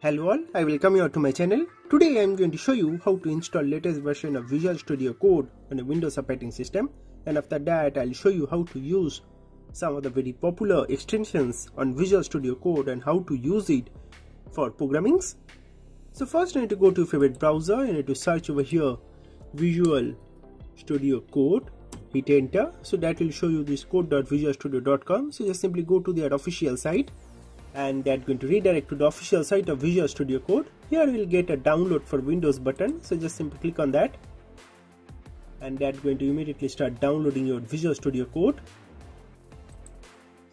Hello all, I welcome you to my channel. Today I am going to show you how to install latest version of Visual Studio Code on a Windows operating system, and after that I will show you how to use some of the very popular extensions on Visual Studio Code and how to use it for programming. So first I need to go to your favorite browser and I need to search over here Visual Studio Code. Hit enter, so that will show you this code.visualstudio.com. So just simply go to their official site, and that's going to redirect to the official site of Visual Studio Code. Here we will get a download for Windows button, so just simply click on that, and that's going to immediately start downloading your Visual Studio Code.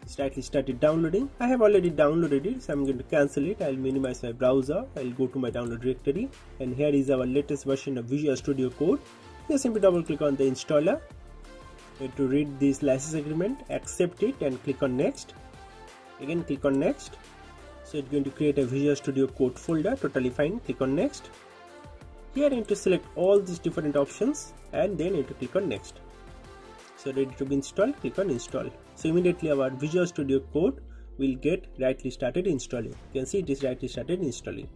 Slightly started downloading. I have already downloaded it, so I'm going to cancel it. I'll minimize my browser. I'll go to my download directory, and here is our latest version of Visual Studio Code. Just simply double click on the installer. You have to read this license agreement, accept it, and click on next. Again click on next. So it's going to create a Visual Studio Code folder, totally fine. Click on next. Here you need to select all these different options and then you need to click on next. So ready to be installed, click on install. So immediately our Visual Studio Code will get rightly started installing. You can see it is rightly started installing.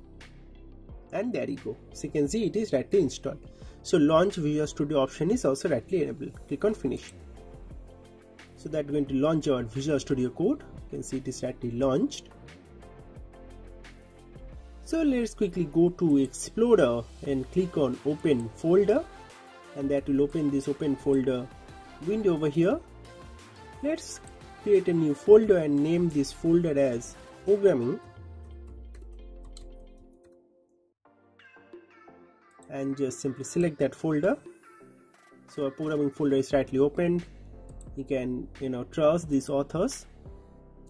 And there you go. So you can see it is rightly installed. So launch Visual Studio option is also rightly enabled. Click on finish. So that's going to launch our Visual Studio Code. You can see it is rightly launched. So let's quickly go to Explorer and click on open folder, and that will open this open folder window over here. Let's create a new folder and name this folder as programming, and just simply select that folder. So our programming folder is rightly opened. You can trust these authors,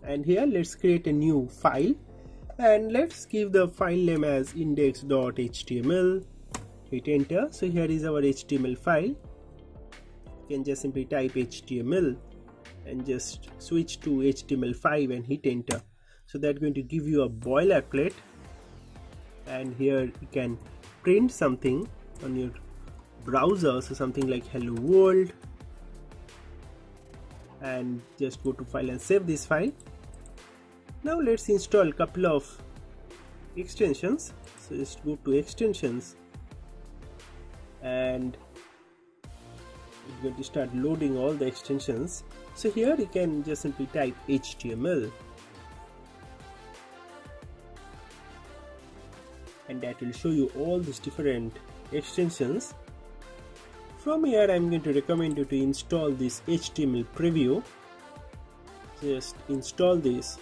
and here let's create a new file and let's give the file name as index.html. Hit enter. So here is our HTML file. You can just simply type HTML and just switch to HTML5 and hit enter. So that's going to give you a boilerplate, and here you can print something on your browser, so something like hello world, and just go to file and save this file. Now let's install a couple of extensions. So just go to extensions, and it's going to start loading all the extensions. So here you can just simply type HTML, and that will show you all these different extensions. From here I'm going to recommend you to install this HTML preview. Just install this.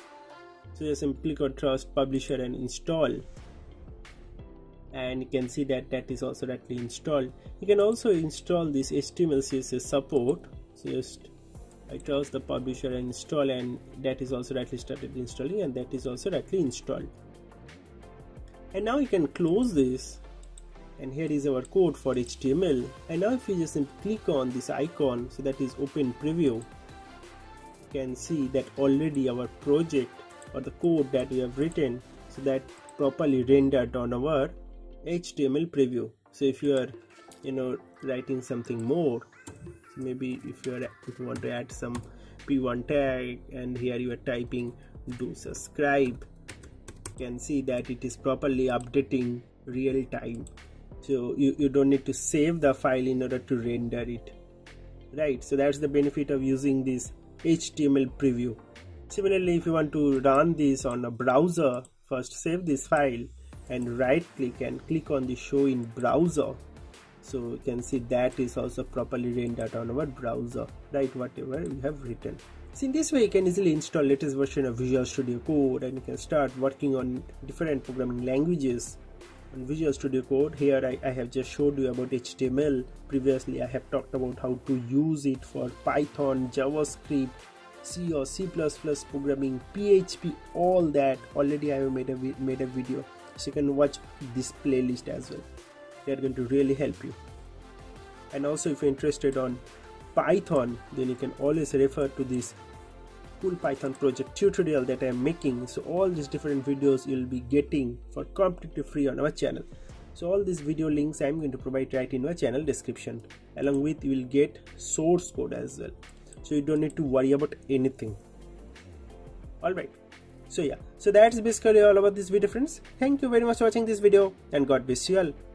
So just click on trust publisher and install, and you can see that that is also directly installed. You can also install this HTML CSS support. So just I trust the publisher and install, and that is also directly started installing, and that is also directly installed. And now you can close this. And here is our code for HTML, and now if you just click on this icon, so that is open preview, you can see that already our project or the code that we have written, so that properly rendered on our HTML preview. So if you are writing something more, so maybe if you want to add some p1 tag, and here you are typing do subscribe, you can see that it is properly updating real time. So you don't need to save the file in order to render it, right? So that's the benefit of using this HTML preview. Similarly, if you want to run this on a browser, first save this file and right click and click on the show in browser. So you can see that is also properly rendered on our browser, right? Whatever you have written. So in this way you can easily install latest version of Visual Studio Code, and you can start working on different programming languages on Visual Studio Code. Here I have just showed you about HTML. Previously I have talked about how to use it for Python, JavaScript, C or C++ programming, PHP, all that. Already I have made a video, so you can watch this playlist as well. They are going to really help you. And also if you're interested on Python, then you can always refer to this cool Python project tutorial that I am making. So all these different videos you'll be getting for completely free on our channel. So all these video links I'm going to provide right in our channel description. Along with you will get source code as well. So you don't need to worry about anything. Alright, So yeah, so that's basically all about this video, friends. Thank you very much for watching this video and God bless you all.